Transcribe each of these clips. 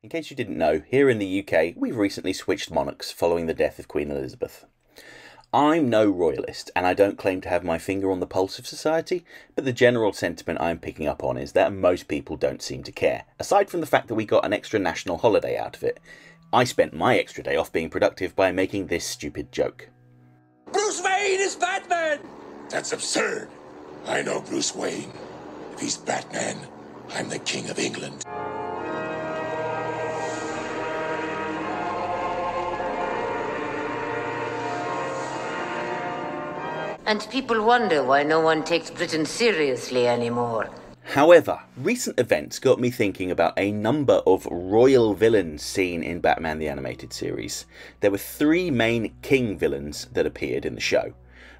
In case you didn't know, here in the UK, we've recently switched monarchs following the death of Queen Elizabeth. I'm no royalist, and I don't claim to have my finger on the pulse of society, but the general sentiment I'm picking up on is that most people don't seem to care, aside from the fact that we got an extra national holiday out of it. I spent my extra day off being productive by making this stupid joke. Bruce Wayne is Batman! That's absurd! I know Bruce Wayne. If he's Batman, I'm the King of England. And people wonder why no one takes Britain seriously anymore. However, recent events got me thinking about a number of royal villains seen in Batman the Animated Series. There were three main king villains that appeared in the show,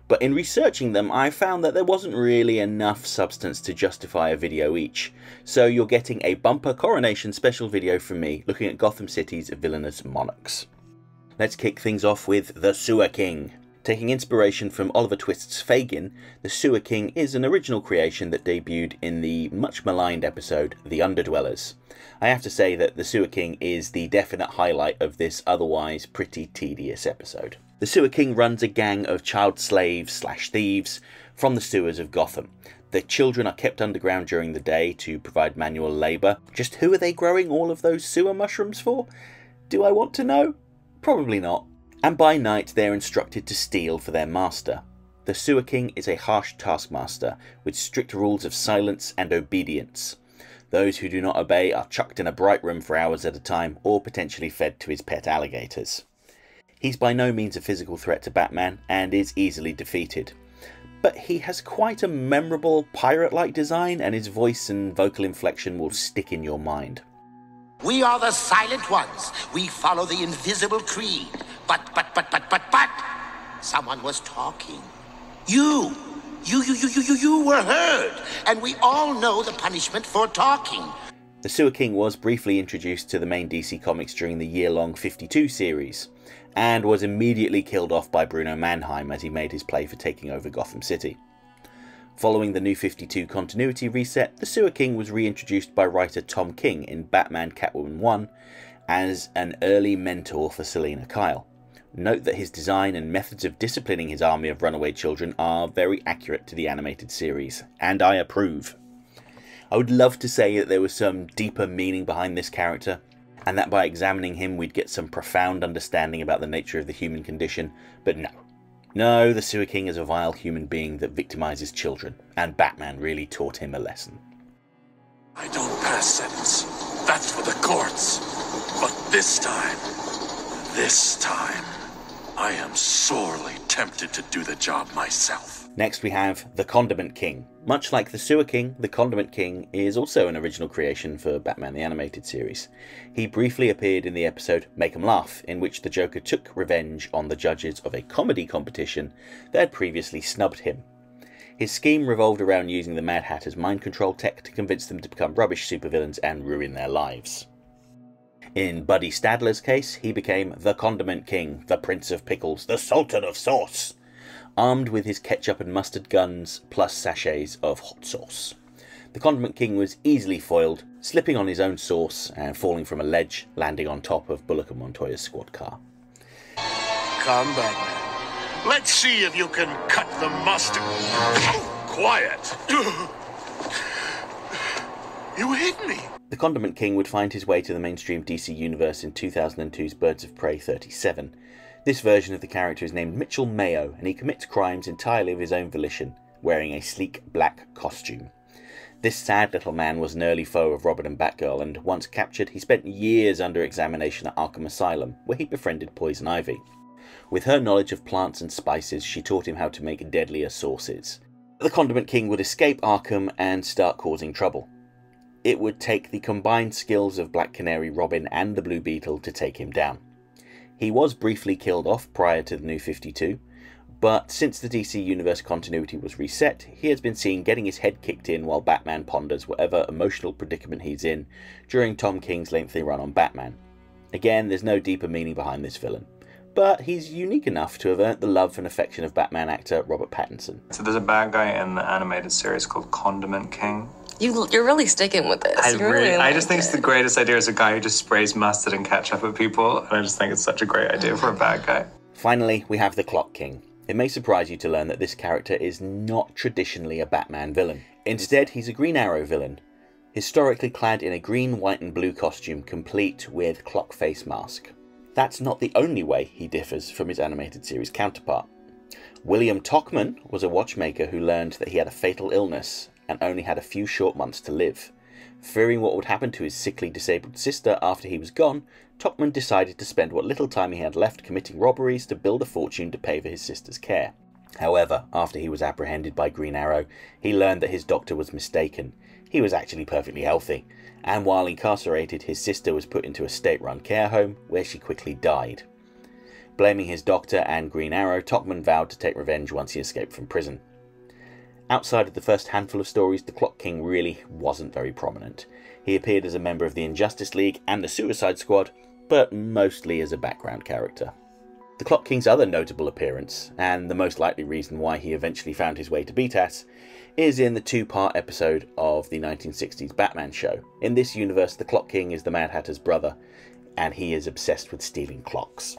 but in researching them I found that there wasn't really enough substance to justify a video each, so you're getting a bumper coronation special video from me looking at Gotham City's villainous monarchs. Let's kick things off with The Sewer King. Taking inspiration from Oliver Twist's Fagin, The Sewer King is an original creation that debuted in the much maligned episode, The Underdwellers. I have to say that The Sewer King is the definite highlight of this otherwise pretty tedious episode. The Sewer King runs a gang of child slaves slash thieves from the sewers of Gotham. The children are kept underground during the day to provide manual labour. Just who are they growing all of those sewer mushrooms for? Do I want to know? Probably not. And by night they're instructed to steal for their master. The Sewer King is a harsh taskmaster, with strict rules of silence and obedience. Those who do not obey are chucked in a bright room for hours at a time, or potentially fed to his pet alligators. He's by no means a physical threat to Batman, and is easily defeated. But he has quite a memorable pirate-like design, and his voice and vocal inflection will stick in your mind. We are the silent ones. We follow the invisible creed. But, someone was talking. You were heard. And we all know the punishment for talking. The Sewer King was briefly introduced to the main DC Comics during the year-long 52 series, and was immediately killed off by Bruno Mannheim as he made his play for taking over Gotham City. Following the New 52 continuity reset, the Sewer King was reintroduced by writer Tom King in Batman Catwoman 1 as an early mentor for Selina Kyle. Note that his design and methods of disciplining his army of runaway children are very accurate to the animated series, and I approve. I would love to say that there was some deeper meaning behind this character, and that by examining him we'd get some profound understanding about the nature of the human condition, but no. No, the Sewer King is a vile human being that victimizes children, and Batman really taught him a lesson. I don't pass sentence. That's for the courts. But this time, I am sorely tempted to do the job myself. Next we have The Condiment King. Much like the Sewer King, The Condiment King is also an original creation for Batman the Animated Series. He briefly appeared in the episode Make 'Em Laugh, in which the Joker took revenge on the judges of a comedy competition that had previously snubbed him. His scheme revolved around using the Mad Hatter's mind control tech to convince them to become rubbish supervillains and ruin their lives. In Buddy Stadler's case, he became the Condiment King, the Prince of Pickles, the Sultan of Sauce, armed with his ketchup and mustard guns, plus sachets of hot sauce. The Condiment King was easily foiled, slipping on his own sauce and falling from a ledge, landing on top of Bullock and Montoya's squad car. Come back, man. Let's see if you can cut the mustard. Quiet. You hit me. The Condiment King would find his way to the mainstream DC universe in 2002's Birds of Prey 37. This version of the character is named Mitchell Mayo, and he commits crimes entirely of his own volition, wearing a sleek black costume. This sad little man was an early foe of Robin and Batgirl, and once captured, he spent years under examination at Arkham Asylum, where he befriended Poison Ivy. With her knowledge of plants and spices, she taught him how to make deadlier sauces. The Condiment King would escape Arkham and start causing trouble. It would take the combined skills of Black Canary, Robin, and the Blue Beetle to take him down. He was briefly killed off prior to the New 52, but since the DC Universe continuity was reset, he has been seen getting his head kicked in while Batman ponders whatever emotional predicament he's in during Tom King's lengthy run on Batman. Again, there's no deeper meaning behind this villain, but he's unique enough to have earned the love and affection of Batman actor Robert Pattinson. So there's a bad guy in the animated series called Condiment King. You're really sticking with this. I just think it's the greatest idea as a guy who just sprays mustard and ketchup at people, and I just think it's such a great idea for a bad guy. Finally, we have the Clock King. It may surprise you to learn that this character is not traditionally a Batman villain. Instead, he's a Green Arrow villain, historically clad in a green, white and blue costume, complete with clock face mask. That's not the only way he differs from his animated series counterpart. William Tokman was a watchmaker who learned that he had a fatal illness and only had a few short months to live. Fearing what would happen to his sickly, disabled sister after he was gone, Tokman decided to spend what little time he had left committing robberies to build a fortune to pay for his sister's care. However, after he was apprehended by Green Arrow, he learned that his doctor was mistaken. He was actually perfectly healthy, and while incarcerated, his sister was put into a state-run care home where she quickly died. Blaming his doctor and Green Arrow, Tokman vowed to take revenge once he escaped from prison. Outside of the first handful of stories, the Clock King really wasn't very prominent. He appeared as a member of the Injustice League and the Suicide Squad, but mostly as a background character. The Clock King's other notable appearance, and the most likely reason why he eventually found his way to BTAS, is in the two-part episode of the 1960s Batman show. In this universe, the Clock King is the Mad Hatter's brother, and he is obsessed with stealing clocks.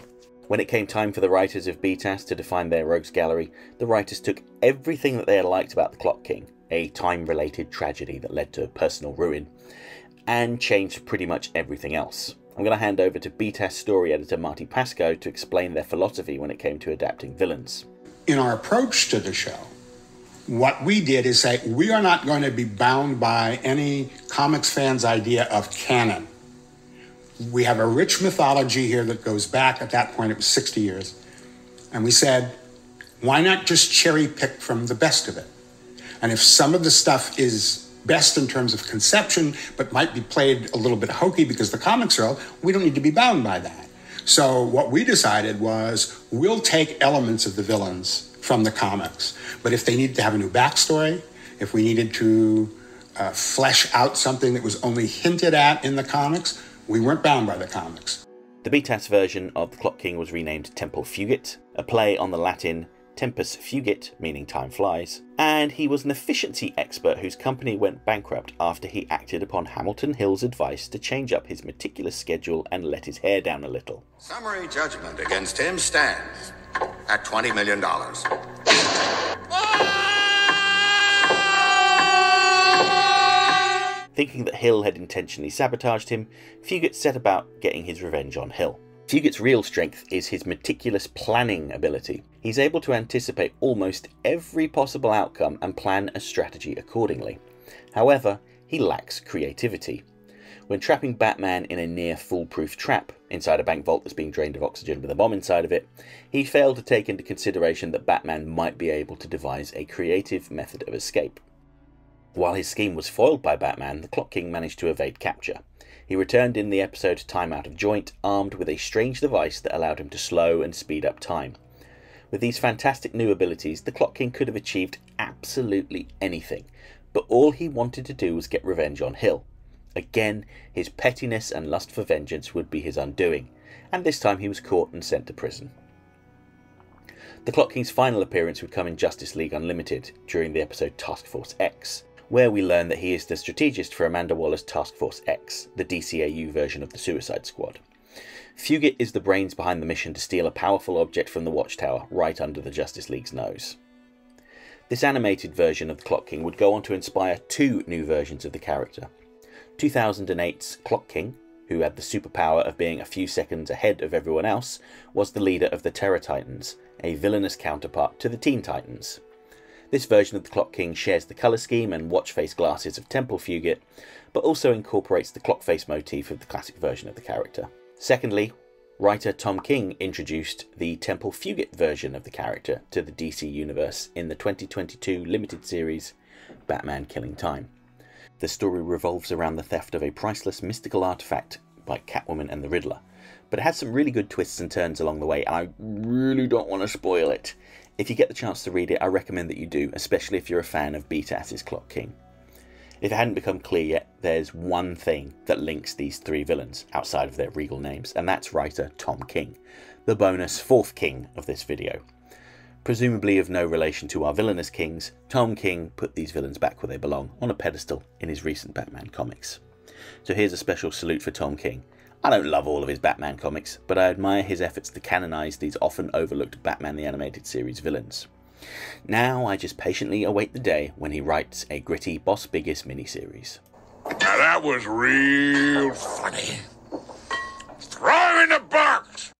When it came time for the writers of BTAS to define their rogues gallery, the writers took everything that they had liked about the Clock King, a time-related tragedy that led to personal ruin, and changed pretty much everything else. I'm going to hand over to BTAS story editor Marty Pascoe to explain their philosophy when it came to adapting villains. In our approach to the show, what we did is say, we are not going to be bound by any comics fans' idea of canon. We have a rich mythology here that goes back, at that point it was 60 years, and we said, why not just cherry pick from the best of it? And if some of the stuff is best in terms of conception, but might be played a little bit hokey because the comics are old, we don't need to be bound by that. So what we decided was, we'll take elements of the villains from the comics, but if they needed to have a new backstory, if we needed to flesh out something that was only hinted at in the comics, we weren't bound by the comics. The BTAS version of the Clock King was renamed Temple Fugit, a play on the Latin Tempus Fugit, meaning time flies, and he was an efficiency expert whose company went bankrupt after he acted upon Hamilton Hill's advice to change up his meticulous schedule and let his hair down a little. Summary judgment against him stands at $20 million. Thinking that Hill had intentionally sabotaged him, Fugit set about getting his revenge on Hill. Fugit's real strength is his meticulous planning ability. He's able to anticipate almost every possible outcome and plan a strategy accordingly. However, he lacks creativity. When trapping Batman in a near foolproof trap inside a bank vault that's being drained of oxygen with a bomb inside of it, he failed to take into consideration that Batman might be able to devise a creative method of escape. While his scheme was foiled by Batman, the Clock King managed to evade capture. He returned in the episode Time Out of Joint, armed with a strange device that allowed him to slow and speed up time. With these fantastic new abilities, the Clock King could have achieved absolutely anything, but all he wanted to do was get revenge on Hill. Again, his pettiness and lust for vengeance would be his undoing, and this time he was caught and sent to prison. The Clock King's final appearance would come in Justice League Unlimited, during the episode Task Force X, where we learn that he is the strategist for Amanda Waller's Task Force X, the DCAU version of the Suicide Squad. Fugit is the brains behind the mission to steal a powerful object from the Watchtower, right under the Justice League's nose. This animated version of the Clock King would go on to inspire two new versions of the character. 2008's Clock King, who had the superpower of being a few seconds ahead of everyone else, was the leader of the Terror Titans, a villainous counterpart to the Teen Titans. This version of the Clock King shares the colour scheme and watch-face glasses of Temple Fugit, but also incorporates the clock-face motif of the classic version of the character. Secondly, writer Tom King introduced the Temple Fugit version of the character to the DC Universe in the 2022 limited series Batman Killing Time. The story revolves around the theft of a priceless mystical artefact by Catwoman and the Riddler, but it has some really good twists and turns along the way, and I really don't want to spoil it. If you get the chance to read it, I recommend that you do, especially if you're a fan of BTAS's Clock King. If it hadn't become clear yet, there's one thing that links these three villains outside of their regal names, and that's writer Tom King, the bonus fourth king of this video. Presumably of no relation to our villainous kings, Tom King put these villains back where they belong, on a pedestal in his recent Batman comics. So here's a special salute for Tom King. I don't love all of his Batman comics, but I admire his efforts to canonize these often overlooked Batman the Animated Series villains. Now I just patiently await the day when he writes a gritty Boss Biggest miniseries. Now that was real funny. Throw him in the box!